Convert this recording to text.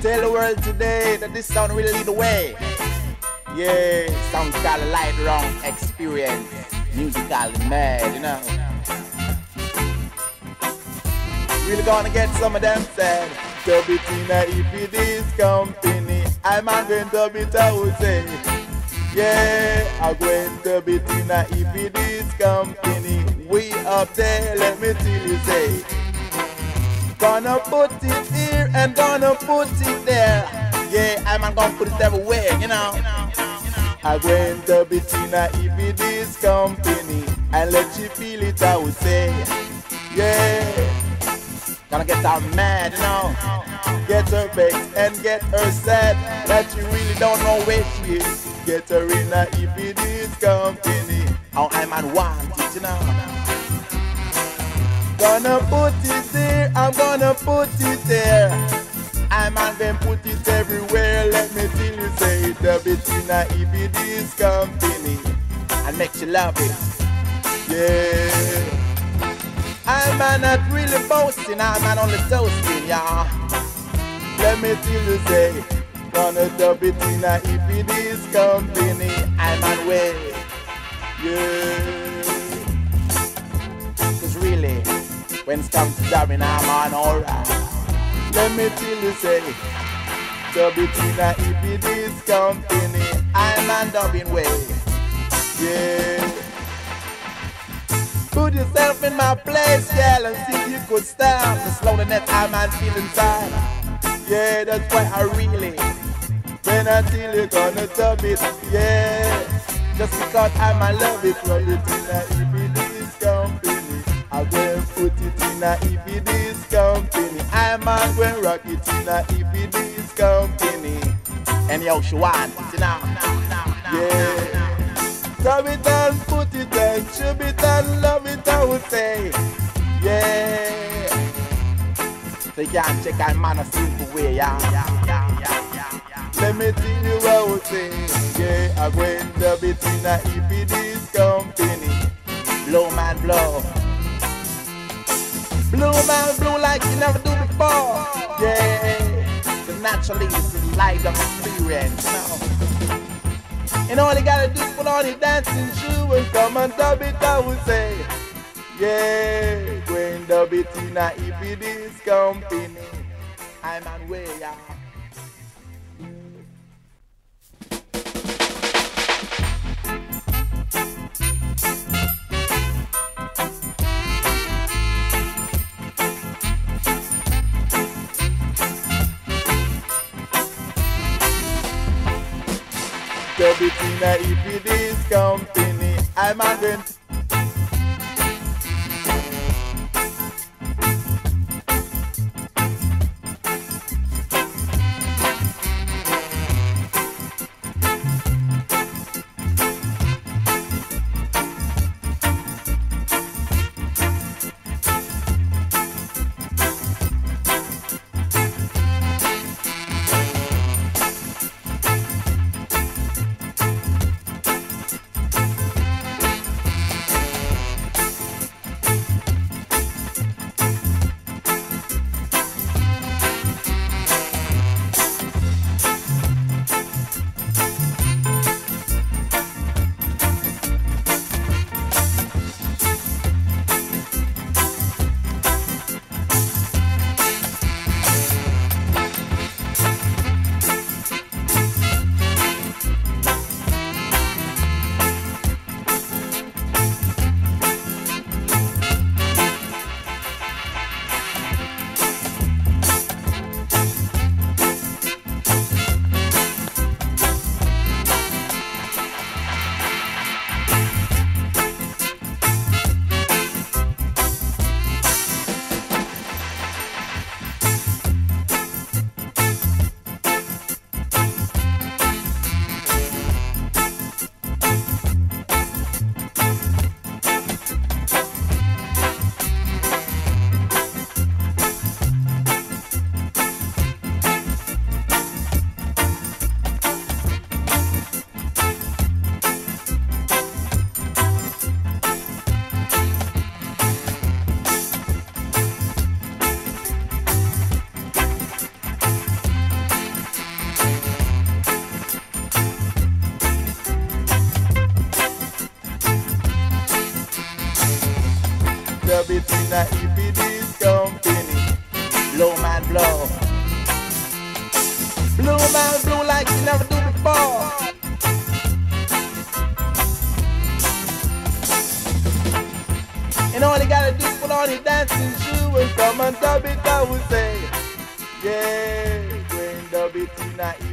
Tell the world today that this sound will lead the way. Yeah, sound called Light Round Experience. Musically mad, you know. Really gonna get some of them said. So between the Iffie This Company, I'm going to be chosen. Yeah, I'm going to be between the Iffie This Company. We up there, let me tell you say. Gonna put it here and gonna put it there. Yeah, I'm gonna put it everywhere, you know. I'm going to be between the Iffie This Company and let you feel it, I would say. Yeah. Gonna get her mad, you know. Get her vexed and get her sad that you really don't know where she is. Get her in a Iffie This Company. Oh, I man want it, you know. Gonna put it there, I'm gonna put it there. I man then put it everywhere. Let me tell you, say it a bit in a Iffie This Company and make you love it. Yeah. I'm not really boasting, I'm only toasting, yeah. Let me tell you, say, gonna dub it in a Iffie This Company, I'm on way, yeah. Cause really, when it comes to dubbing, I'm on alright. Let me tell you, say, dub it in a Iffie This Company, I'm on dubbing way, yeah. Put yourself in my place, girl, and see if you could stop the slowness I'm feel inside. Yeah, that's why I really, when I feel you're gonna dub it, yeah. Just because I'm a love it, rub it in a Iffie This Company. I'm gonna put it in a Iffie This Company. I'm gonna rock it in a Iffie This Company. And yo, she want it now, yeah. Rub it and put it and chub it and love it, I would say. Yeah. So you can't check out man a simple way, yeah. Let me tell you what I would say. Yeah, I'm going to dub it in a Iffie This Company. Blow man blow. Blow man blow like you never do before. Yeah. So naturally it's a light of experience, you know. And all you gotta do is put on your dancing shoe and come and dub it, I would say. Yeah, go and dub it in a Iffie This Company. I'm on way, yeah. Dub it in a Iffie This Company. I'm on them. love it in a Iffie This Company. Blow man blow, blow man blow like you never do before. And all you gotta do is put on your dancing shoe and come and dub it, I would say. Yeah, go and dub it in a